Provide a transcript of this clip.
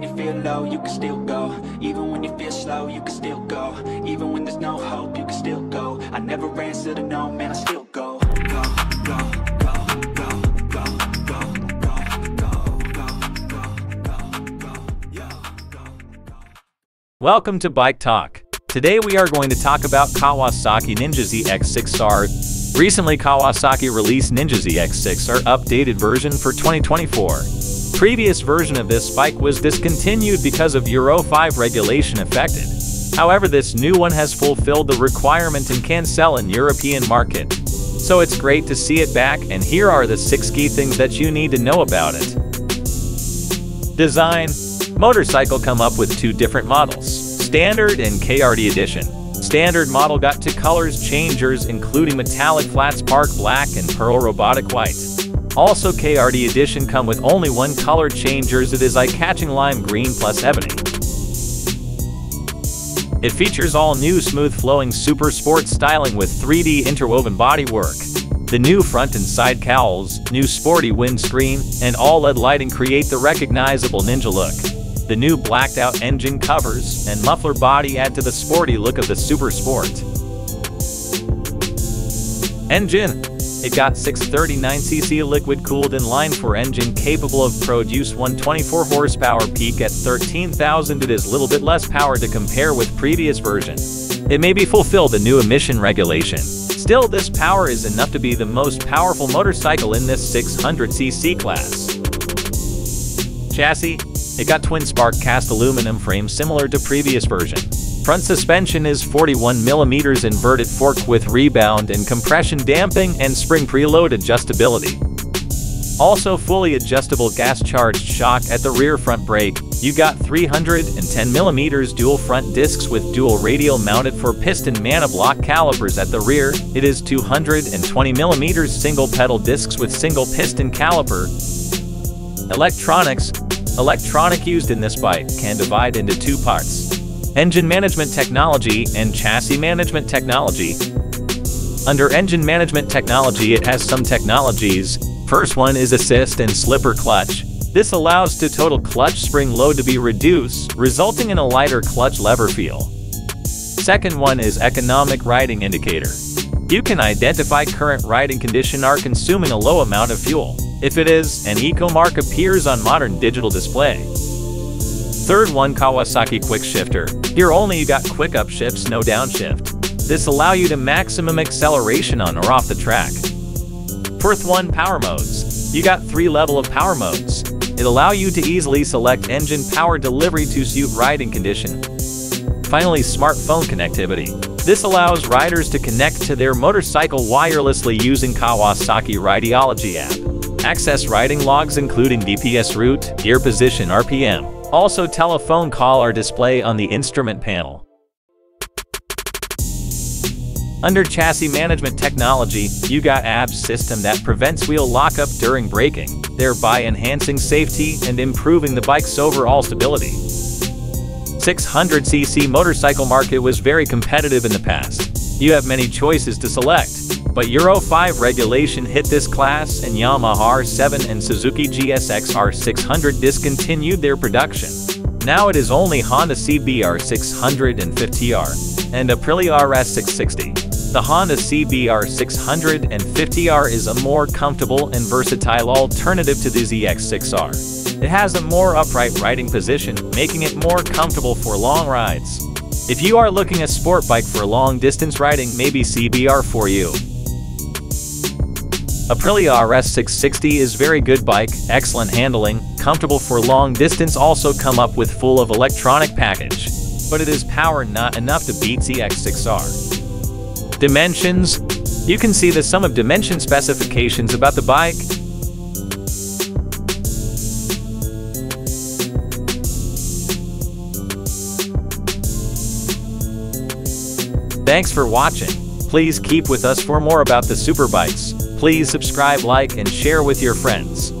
when you feel low, you can still go. Even when you feel slow, you can still go. Even when there's no hope, you can still go. I never answer to no, man, I still go. Go, go, go, go, go, go, go, go, go, go, go, go, go, go. Welcome to Bike Talk. Today we are going to talk about Kawasaki Ninja ZX-6R. Recently, Kawasaki released Ninja ZX-6R updated version for 2024. Previous version of this bike was discontinued because of Euro 5 regulation affected. However, this new one has fulfilled the requirement and can sell in European market. So it's great to see it back, and here are the 6 key things that you need to know about it. Design. Motorcycle come up with 2 different models, Standard and KRD Edition. Standard model got 2 colors changers including Metallic Flat Spark Black and Pearl Robotic White. Also KRD Edition come with only 1 color changers, it is eye-catching lime green plus ebony. It features all new smooth flowing Super Sport styling with 3D interwoven bodywork. The new front and side cowls, new sporty windscreen, and all LED lighting create the recognizable Ninja look. The new blacked-out engine covers and muffler body add to the sporty look of the Super Sport. Engine. It got 639cc liquid-cooled inline-4 engine capable of produce 124 horsepower peak at 13,000. It is a little bit less power to compare with previous version. It may be fulfilled the new emission regulation. Still, this power is enough to be the most powerful motorcycle in this 600cc class. Chassis. It got twin spark cast aluminum frame similar to previous version. Front suspension is 41mm inverted fork with rebound and compression damping and spring preload adjustability. Also fully adjustable gas charged shock at the rear front brake. You got 310mm dual front discs with dual radial mounted for piston mana-block calipers at the rear. It is 220mm single pedal discs with single piston caliper. Electronics. Electronic used in this bike can divide into 2 parts, engine management technology and chassis management technology. Under engine management technology it has some technologies. First one is assist and slipper clutch. This allows the total clutch spring load to be reduced, resulting in a lighter clutch lever feel. Second one is economic riding indicator. You can identify current riding condition are consuming a low amount of fuel. If it is, an eco mark appears on modern digital display. Third one, Kawasaki Quick Shifter. Here only you got quick upshifts, no downshift. This allow you to maximum acceleration on or off the track. Fourth one, power modes. You got 3 level of power modes. It allow you to easily select engine power delivery to suit riding condition. Finally, smartphone connectivity. This allows riders to connect to their motorcycle wirelessly using Kawasaki Rideology app. Access riding logs including GPS route, gear position RPM. Also telephone call or display on the instrument panel. Under chassis management technology, you got ABS system that prevents wheel lockup during braking, thereby enhancing safety and improving the bike's overall stability. 600cc motorcycle market was very competitive in the past. You have many choices to select, but Euro 5 regulation hit this class and Yamaha R7 and Suzuki GSX-R600 discontinued their production. Now it is only Honda CBR650R and Aprilia RS660. The Honda CBR650R is a more comfortable and versatile alternative to the ZX-6R. It has a more upright riding position, making it more comfortable for long rides. If you are looking a sport bike for long distance riding, maybe CBR for you. Aprilia RS660 is very good bike, excellent handling, comfortable for long distance, also come up with full of electronic package. But it is power not enough to beat ZX-6R. Dimensions. You can see the sum of dimension specifications about the bike. Thanks for watching. Please keep with us for more about the superbikes. Please subscribe, like, and share with your friends.